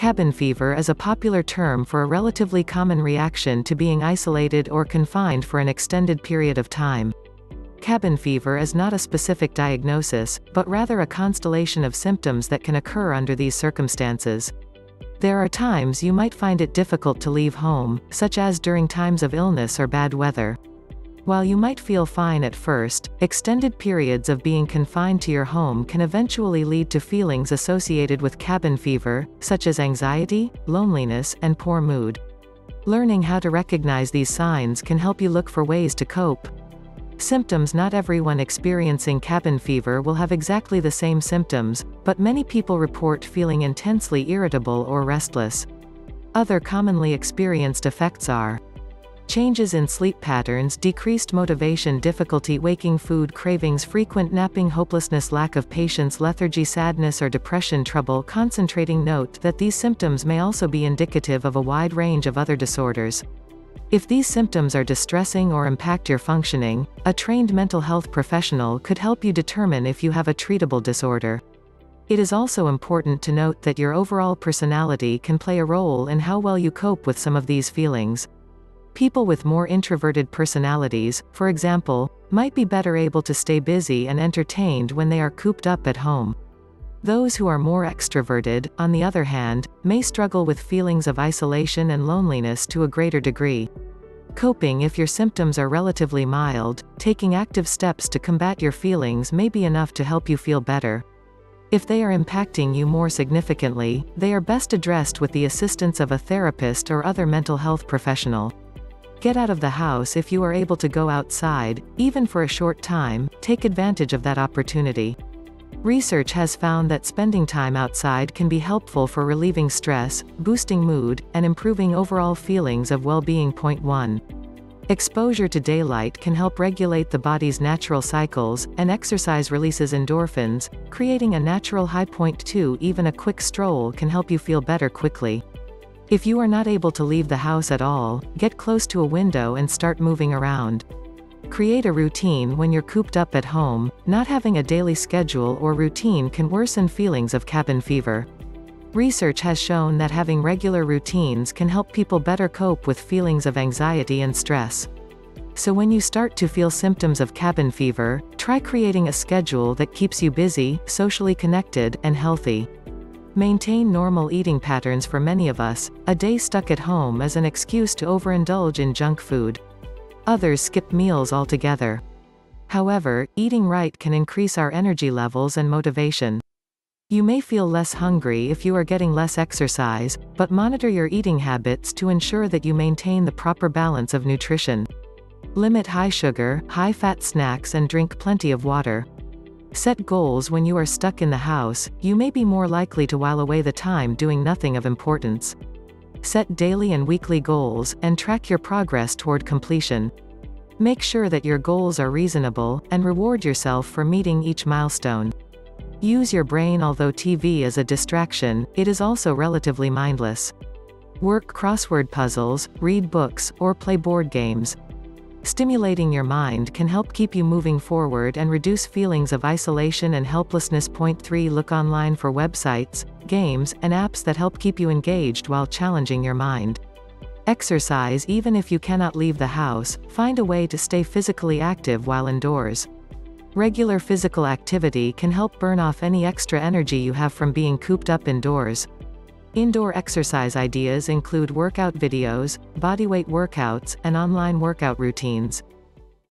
Cabin fever is a popular term for a relatively common reaction to being isolated or confined for an extended period of time. Cabin fever is not a specific diagnosis, but rather a constellation of symptoms that can occur under these circumstances. There are times you might find it difficult to leave home, such as during times of illness or bad weather. While you might feel fine at first, extended periods of being confined to your home can eventually lead to feelings associated with cabin fever, such as anxiety, loneliness, and poor mood. Learning how to recognize these signs can help you look for ways to cope. Symptoms: not everyone experiencing cabin fever will have exactly the same symptoms, but many people report feeling intensely irritable or restless. Other commonly experienced effects are changes in sleep patterns, decreased motivation, difficulty waking, food cravings, frequent napping, hopelessness, lack of patience, lethargy, sadness or depression, trouble concentrating. Note that these symptoms may also be indicative of a wide range of other disorders. If these symptoms are distressing or impact your functioning, a trained mental health professional could help you determine if you have a treatable disorder. It is also important to note that your overall personality can play a role in how well you cope with some of these feelings. People with more introverted personalities, for example, might be better able to stay busy and entertained when they are cooped up at home. Those who are more extroverted, on the other hand, may struggle with feelings of isolation and loneliness to a greater degree. Coping: if your symptoms are relatively mild, taking active steps to combat your feelings may be enough to help you feel better. If they are impacting you more significantly, they are best addressed with the assistance of a therapist or other mental health professional. Get out of the house if you are able to go outside, even for a short time, take advantage of that opportunity. Research has found that spending time outside can be helpful for relieving stress, boosting mood, and improving overall feelings of well-being. Point 1. Exposure to daylight can help regulate the body's natural cycles, and exercise releases endorphins, creating a natural high. Point 2. Even a quick stroll can help you feel better quickly. If you are not able to leave the house at all, get close to a window and start moving around. Create a routine when you're cooped up at home. Not having a daily schedule or routine can worsen feelings of cabin fever. Research has shown that having regular routines can help people better cope with feelings of anxiety and stress. So when you start to feel symptoms of cabin fever, try creating a schedule that keeps you busy, socially connected, and healthy. Maintain normal eating patterns. For many of us, a day stuck at home is an excuse to overindulge in junk food. Others skip meals altogether. However, eating right can increase our energy levels and motivation. You may feel less hungry if you are getting less exercise, but monitor your eating habits to ensure that you maintain the proper balance of nutrition. Limit high sugar, high fat snacks and drink plenty of water. Set goals. When you are stuck in the house, you may be more likely to while away the time doing nothing of importance. Set daily and weekly goals, and track your progress toward completion. Make sure that your goals are reasonable, and reward yourself for meeting each milestone. Use your brain. Although TV is a distraction, it is also relatively mindless. Work crossword puzzles, read books, or play board games. Stimulating your mind can help keep you moving forward and reduce feelings of isolation and helplessness. Point 3. Look online for websites, games, and apps that help keep you engaged while challenging your mind. Exercise. Even if you cannot leave the house, find a way to stay physically active while indoors. Regular physical activity can help burn off any extra energy you have from being cooped up indoors. Indoor exercise ideas include workout videos, bodyweight workouts, and online workout routines.